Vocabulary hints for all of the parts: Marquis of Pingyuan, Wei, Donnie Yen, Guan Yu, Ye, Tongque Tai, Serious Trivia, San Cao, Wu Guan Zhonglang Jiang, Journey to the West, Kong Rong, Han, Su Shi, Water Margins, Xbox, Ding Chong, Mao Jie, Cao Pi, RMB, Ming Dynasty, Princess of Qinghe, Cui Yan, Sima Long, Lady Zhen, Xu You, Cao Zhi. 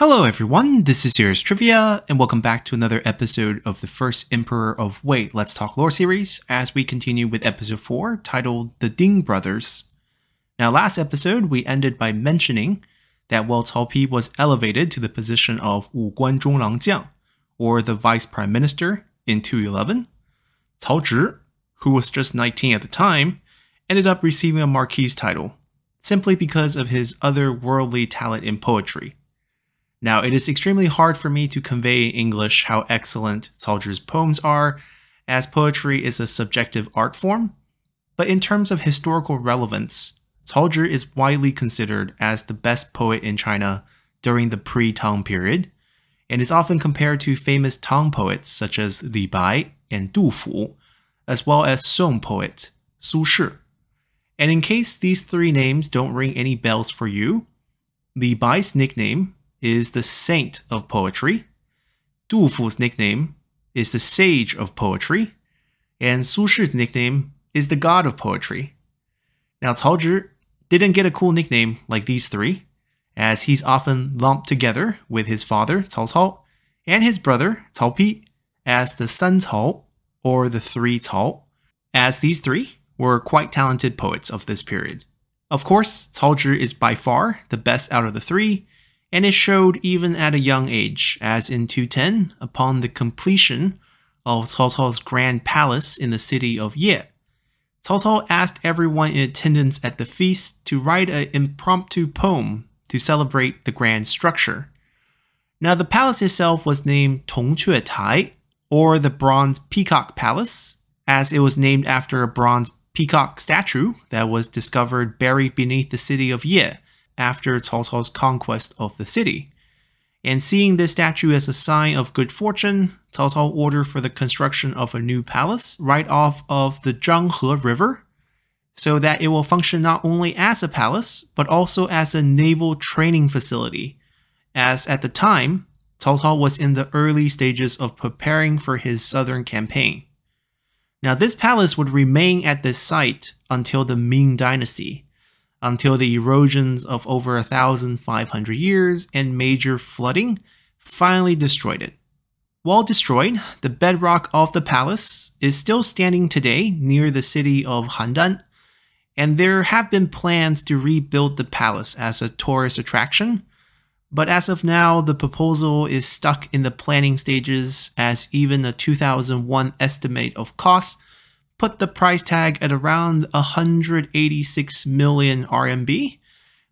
Hello everyone, this is Serious Trivia, and welcome back to another episode of the First Emperor of Wei Let's Talk Lore series, as we continue with episode 4, titled The Ding Brothers. Now last episode, we ended by mentioning that while Cao Pi was elevated to the position of Wu Guan Zhonglang Jiang, or the Vice Prime Minister, in 211, Cao Zhi, who was just 19 at the time, ended up receiving a Marquis title, simply because of his otherworldly talent in poetry. Now, it is extremely hard for me to convey in English how excellent Cao Zhi's poems are, as poetry is a subjective art form, but in terms of historical relevance, Cao Zhi is widely considered as the best poet in China during the pre-Tang period, and is often compared to famous Tang poets such as Li Bai and Du Fu, as well as Song poet Su Shi. And in case these three names don't ring any bells for you, Li Bai's nickname is the Saint of Poetry, Du Fu's nickname is the Sage of Poetry, and Su Shi's nickname is the God of Poetry. Now Cao Zhi didn't get a cool nickname like these three, as he's often lumped together with his father Cao Cao and his brother Cao Pi as the San Cao, or the Three Cao, as these three were quite talented poets of this period. Of course, Cao Zhi is by far the best out of the three, and it showed even at a young age, as in 210, upon the completion of Cao Cao's grand palace in the city of Ye, Cao Cao asked everyone in attendance at the feast to write an impromptu poem to celebrate the grand structure. Now the palace itself was named Tongque Tai, or the Bronze Peacock Palace, as it was named after a bronze peacock statue that was discovered buried beneath the city of Ye after Cao Cao's conquest of the city. And seeing this statue as a sign of good fortune, Cao Cao ordered for the construction of a new palace right off of the Zhanghe River, so that it will function not only as a palace, but also as a naval training facility, as at the time, Cao Cao was in the early stages of preparing for his southern campaign. Now this palace would remain at this site until the Ming Dynasty, until the erosions of over 1,500 years and major flooding finally destroyed it. While destroyed, the bedrock of the palace is still standing today near the city of Handan, and there have been plans to rebuild the palace as a tourist attraction, but as of now the proposal is stuck in the planning stages, as even a 2001 estimate of costs put the price tag at around 186 million RMB,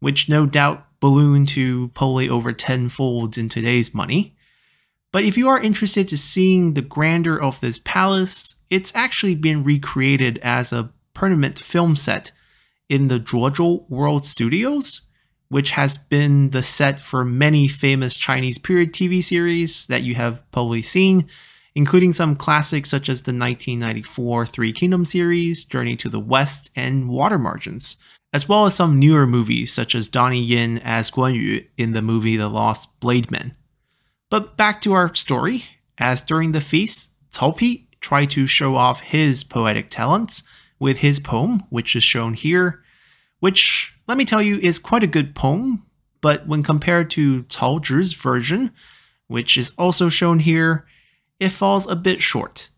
which no doubt ballooned to probably over 10-fold in today's money. But if you are interested in seeing the grandeur of this palace, it's actually been recreated as a permanent film set in the Zhuozhou World Studios, which has been the set for many famous Chinese period TV series that you have probably seen, including some classics such as the 1994 Three Kingdom series, Journey to the West, and Water Margins, as well as some newer movies such as Donnie Yen as Guan Yu in the movie The Lost Blade Men. But back to our story, as during the feast, Cao Pi tried to show off his poetic talents with his poem, which is shown here, which, let me tell you, is quite a good poem, but when compared to Cao Zhi's version, which is also shown here, it falls a bit short.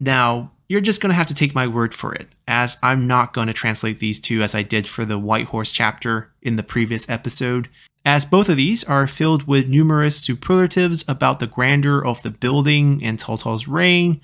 Now, you're just going to have to take my word for it, as I'm not going to translate these two as I did for the White Horse chapter in the previous episode, as both of these are filled with numerous superlatives about the grandeur of the building and Cao Cao's reign,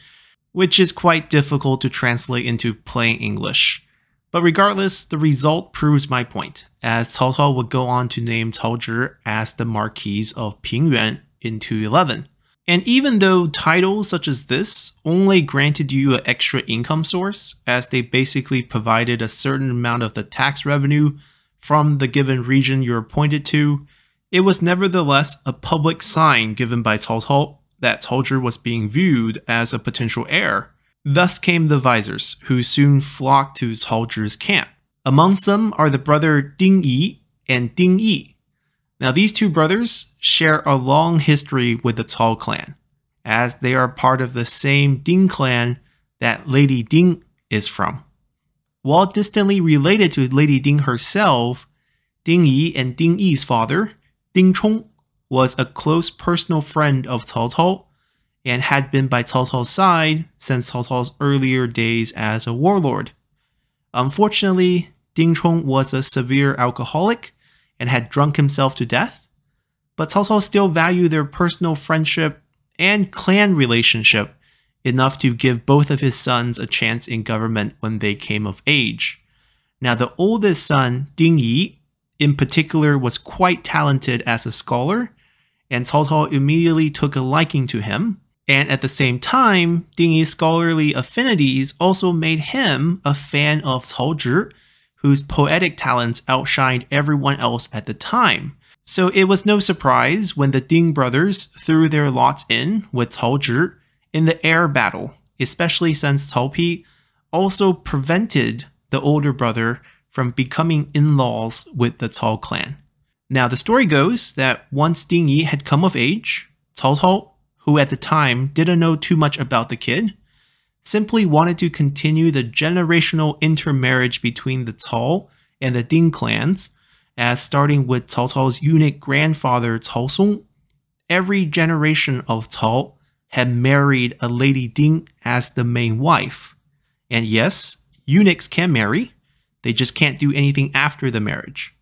which is quite difficult to translate into plain English. But regardless, the result proves my point, as Cao Cao would go on to name Cao Zhi as the Marquis of Pingyuan in 211. And even though titles such as this only granted you an extra income source, as they basically provided a certain amount of the tax revenue from the given region you're appointed to, it was nevertheless a public sign given by Cao Cao that Cao Zhi was being viewed as a potential heir. Thus came the visors, who soon flocked to Cao Zhi's camp. Amongst them are the brother Ding Yi and Ding Yi. Now these two brothers share a long history with the Cao clan, as they are part of the same Ding clan that Lady Ding is from. While distantly related to Lady Ding herself, Ding Yi and Ding Yi's father, Ding Chong, was a close personal friend of Cao Cao and had been by Cao Cao's side since Cao Cao's earlier days as a warlord. Unfortunately, Ding Chong was a severe alcoholic and had drunk himself to death, but Cao Cao still valued their personal friendship and clan relationship enough to give both of his sons a chance in government when they came of age. Now, the oldest son, Ding Yi, in particular, was quite talented as a scholar, and Cao Cao immediately took a liking to him. And at the same time, Ding Yi's scholarly affinities also made him a fan of Cao Zhi, whose poetic talents outshined everyone else at the time. So it was no surprise when the Ding brothers threw their lots in with Cao Zhi in the air battle, especially since Cao Pi also prevented the older brother from becoming in-laws with the Cao clan. Now, the story goes that once Ding Yi had come of age, Cao Cao, who at the time didn't know too much about the kid, simply wanted to continue the generational intermarriage between the Cao and the Ding clans, as starting with Cao Cao's eunuch grandfather Cao Song, every generation of Cao had married a Lady Ding as the main wife. And yes, eunuchs can marry, they just can't do anything after the marriage.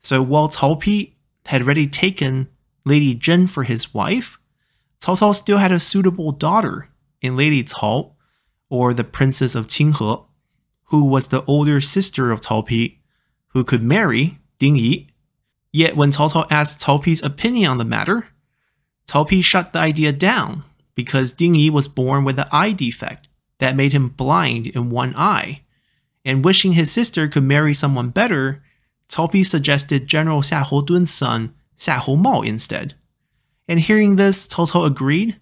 So while Cao Pi had already taken Lady Zhen for his wife, Cao Cao still had a suitable daughter in Lady Cao, or the Princess of Qinghe, who was the older sister of Cao Pi, who could marry Ding Yi. Yet when Cao Cao asked Cao Pi's opinion on the matter, Cao Pi shut the idea down because Ding Yi was born with an eye defect that made him blind in one eye, and wishing his sister could marry someone better, Cao Pi suggested General Xiahou Dun's son, Xiahou Mao, instead. And hearing this, Cao Cao agreed,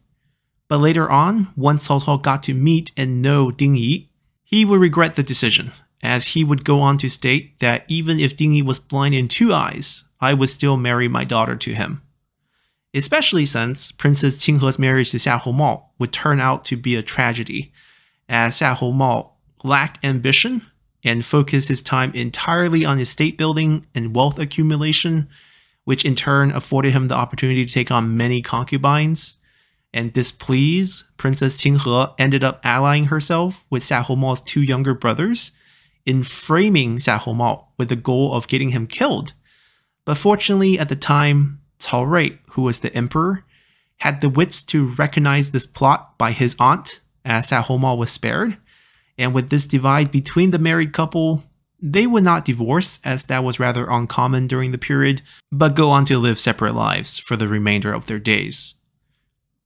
but later on, once Cao Cao got to meet and know Ding Yi, he would regret the decision, as he would go on to state that even if Ding Yi was blind in two eyes, I would still marry my daughter to him. Especially since Princess Qinghe's marriage to Xiahou Mao would turn out to be a tragedy, as Xiahou Mao lacked ambition and focused his time entirely on his state building and wealth accumulation, which in turn afforded him the opportunity to take on many concubines. And displeased, Princess Qinghe ended up allying herself with Xiahou Mao's two younger brothers in framing Xiahou Mao with the goal of getting him killed. But fortunately at the time, Cao Rui, who was the emperor, had the wits to recognize this plot by his aunt, as Xiahou Mao was spared. And with this divide between the married couple, they would not divorce, as that was rather uncommon during the period, but go on to live separate lives for the remainder of their days.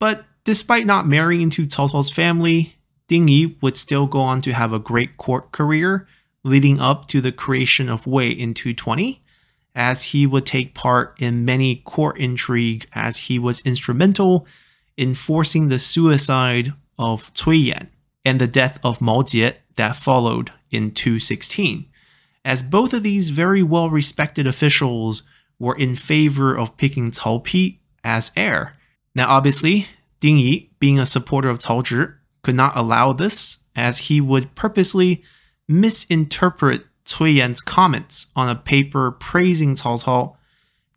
But despite not marrying into Cao Cao's family, Ding Yi would still go on to have a great court career leading up to the creation of Wei in 220, as he would take part in many court intrigue, as he was instrumental in forcing the suicide of Cui Yan and the death of Mao Jie that followed in 216, as both of these very well-respected officials were in favor of picking Cao Pi as heir. Now obviously, Ding Yi, being a supporter of Cao Zhi, could not allow this, as he would purposely misinterpret Cui Yan's comments on a paper praising Cao Cao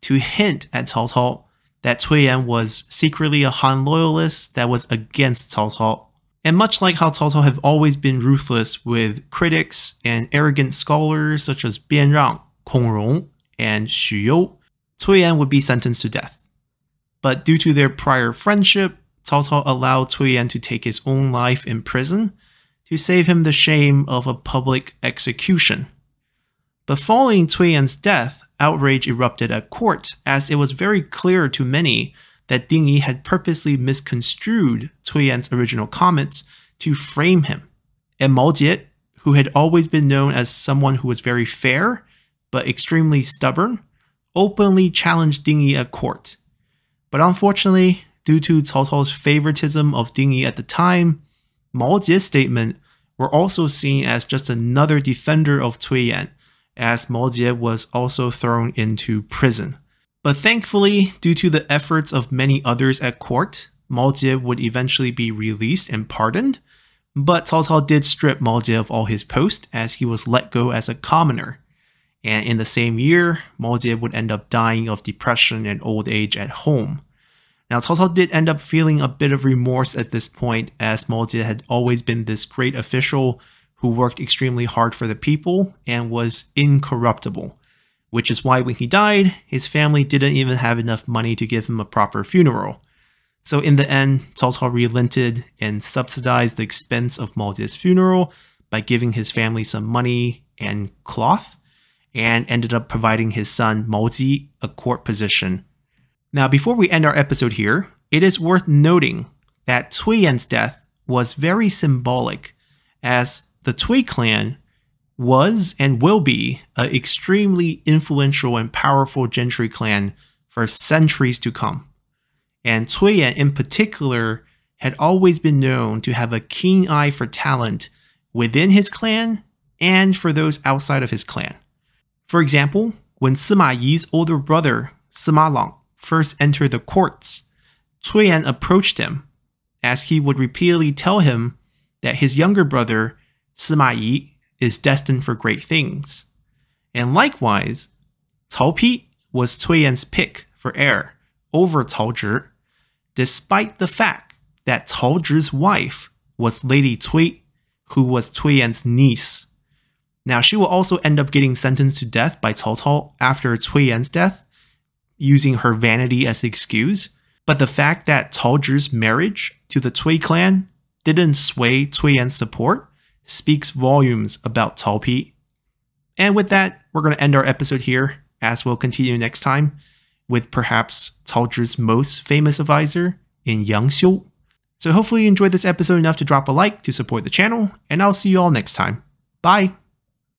to hint at Cao Cao that Cui Yan was secretly a Han loyalist that was against Cao Cao. And much like how Cao Cao have always been ruthless with critics and arrogant scholars such as Bian Rang, Kong Rong, and Xu You, Cui Yan would be sentenced to death. But due to their prior friendship, Cao Cao allowed Cui Yan to take his own life in prison to save him the shame of a public execution. But following Cui Yan's death, outrage erupted at court, as it was very clear to many that Ding Yi had purposely misconstrued Cui Yan's original comments to frame him. And Mao Jie, who had always been known as someone who was very fair but extremely stubborn, openly challenged Ding Yi at court. But unfortunately, due to Cao Cao's favoritism of Ding Yi at the time, Mao Jie's statements were also seen as just another defender of Cui Yan, as Mao Jie was also thrown into prison. But thankfully, due to the efforts of many others at court, Mao Jie would eventually be released and pardoned, but Cao Cao did strip Mao Jie of all his posts, as he was let go as a commoner. And in the same year, Mao Jie would end up dying of depression and old age at home. Now, Cao Cao did end up feeling a bit of remorse at this point, as Mao Jie had always been this great official who worked extremely hard for the people and was incorruptible, which is why when he died, his family didn't even have enough money to give him a proper funeral. So in the end, Cao Cao relented and subsidized the expense of Mao Jie's funeral by giving his family some money and cloth, and ended up providing his son Mao Jie a court position. Now, before we end our episode here, it is worth noting that Cui Yan's death was very symbolic, as the Cui clan was and will be an extremely influential and powerful gentry clan for centuries to come. And Cui Yan in particular had always been known to have a keen eye for talent within his clan and for those outside of his clan. For example, when Sima Yi's older brother, Sima Long, first entered the courts, Cui Yan approached him, as he would repeatedly tell him that his younger brother, Sima Yi, is destined for great things. And likewise, Cao Pi was Cui Yan's pick for heir over Cao Zhi, despite the fact that Cao Zhi's wife was Lady Cui, who was Cui Yan's niece. Now, she will also end up getting sentenced to death by Cao Cao after Cui Yan's death, using her vanity as an excuse, but the fact that Cao Zhi's marriage to the Cui clan didn't sway Cui Yan's support speaks volumes about Cao Pi. And with that, we're going to end our episode here, as we'll continue next time with perhaps Cao Zhi's most famous advisor in Yang Xiu. So hopefully you enjoyed this episode enough to drop a like to support the channel, and I'll see you all next time. Bye!